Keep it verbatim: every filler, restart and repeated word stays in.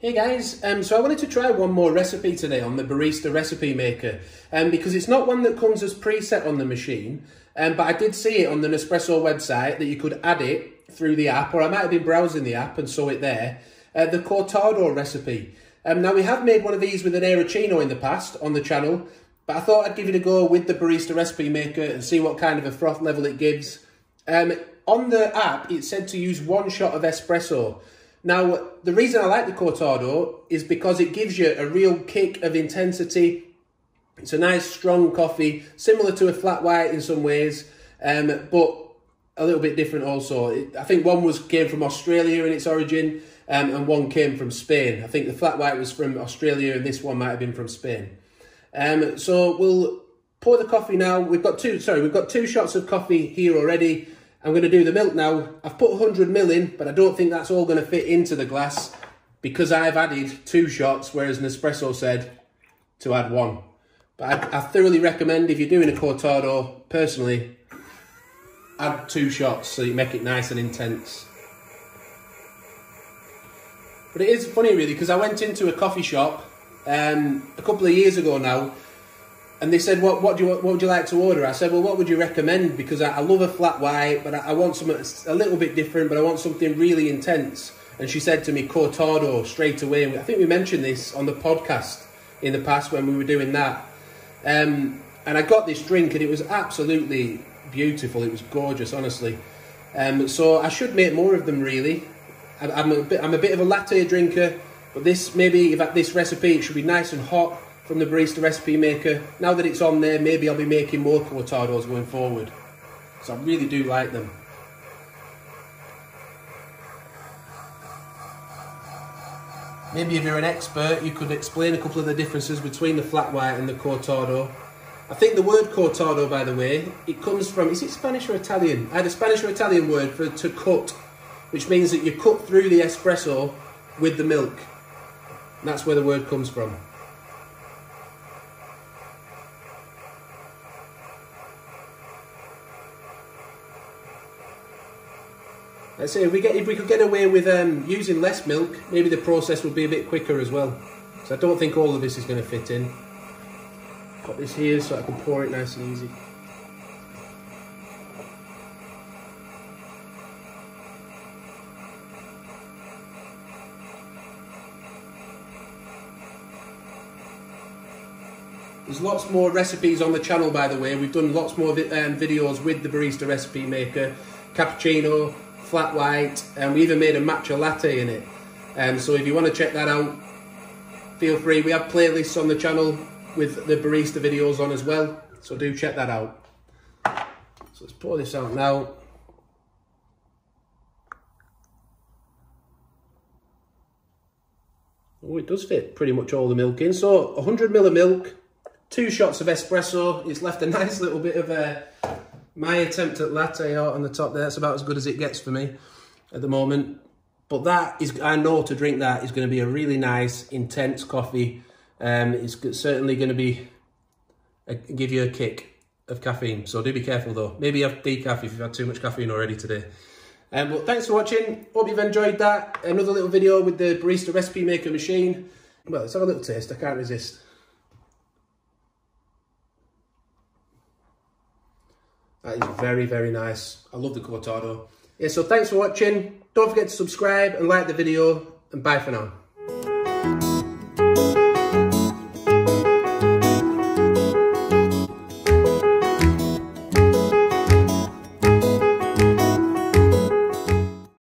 Hey guys, um, so I wanted to try one more recipe today on the Barista Recipe Maker um, because it's not one that comes as preset on the machine, um, but I did see it on the Nespresso website that you could add it through the app, or I might have been browsing the app and saw it there, uh, the Cortado recipe. Um, now we have made one of these with an Aeroccino in the past on the channel, but I thought I'd give it a go with the Barista Recipe Maker and see what kind of a froth level it gives. Um, on the app it said to use one shot of espresso. Now, the reason I like the Cortado is because it gives you a real kick of intensity. It's a nice, strong coffee, similar to a flat white in some ways, um, but a little bit different also. It, I think one was came from Australia in its origin, um, and one came from Spain. I think the flat white was from Australia, and this one might have been from Spain. Um, so we'll pour the coffee now. We've got two. Sorry, we've got two shots of coffee here already. I'm going to do the milk now. I've put one hundred milliliters in, but I don't think that's all going to fit into the glass because I've added two shots, whereas Nespresso said to add one. But I, I thoroughly recommend, if you're doing a Cortado, personally, add two shots so you make it nice and intense. But it is funny really, because I went into a coffee shop um, a couple of years ago now, and they said, what, what, do you, what would you like to order? I said, well, what would you recommend? Because I, I love a flat white, but I, I want something a little bit different, but I want something really intense. And she said to me, Cortado, straight away. I think we mentioned this on the podcast in the past when we were doing that. Um, and I got this drink, and it was absolutely beautiful. It was gorgeous, honestly. Um, so I should make more of them, really. I, I'm, a bit, I'm a bit of a latte drinker, but this, maybe, if at this recipe, it should be nice and hot, from the Barista Recipe Maker. Now that it's on there, maybe I'll be making more Cortados going forward, because I really do like them. Maybe if you're an expert, you could explain a couple of the differences between the flat white and the Cortado. I think the word Cortado, by the way, it comes from, is it Spanish or Italian? I had a Spanish or Italian word for to cut, which means that you cut through the espresso with the milk. And that's where the word comes from. Let's say if we, get, if we could get away with um, using less milk, maybe the process would be a bit quicker as well. So I don't think all of this is going to fit in. Got this here so I can pour it nice and easy. There's lots more recipes on the channel, by the way. We've done lots more vi um, videos with the Barista Recipe Maker, cappuccino, flat white, and we even made a matcha latte in it. Um, so if you want to check that out, feel free. We have playlists on the channel with the barista videos on as well, so do check that out. So let's pour this out now. Oh, it does fit pretty much all the milk in. So one hundred milliliters of milk, two shots of espresso. It's left a nice little bit of a uh, my attempt at latte art on the top there. That's about as good as it gets for me at the moment. But that is, I know to drink that is going to be a really nice, intense coffee. Um, it's certainly going to be a, give you a kick of caffeine. So do be careful though. Maybe have decaf if you've had too much caffeine already today. Um, but thanks for watching. Hope you've enjoyed that. Another little video with the Barista Recipe Maker machine. Well, let's have a little taste. I can't resist. That is very, very nice. I love the Cortado. Yeah, so thanks for watching. Don't forget to subscribe and like the video. And bye for now.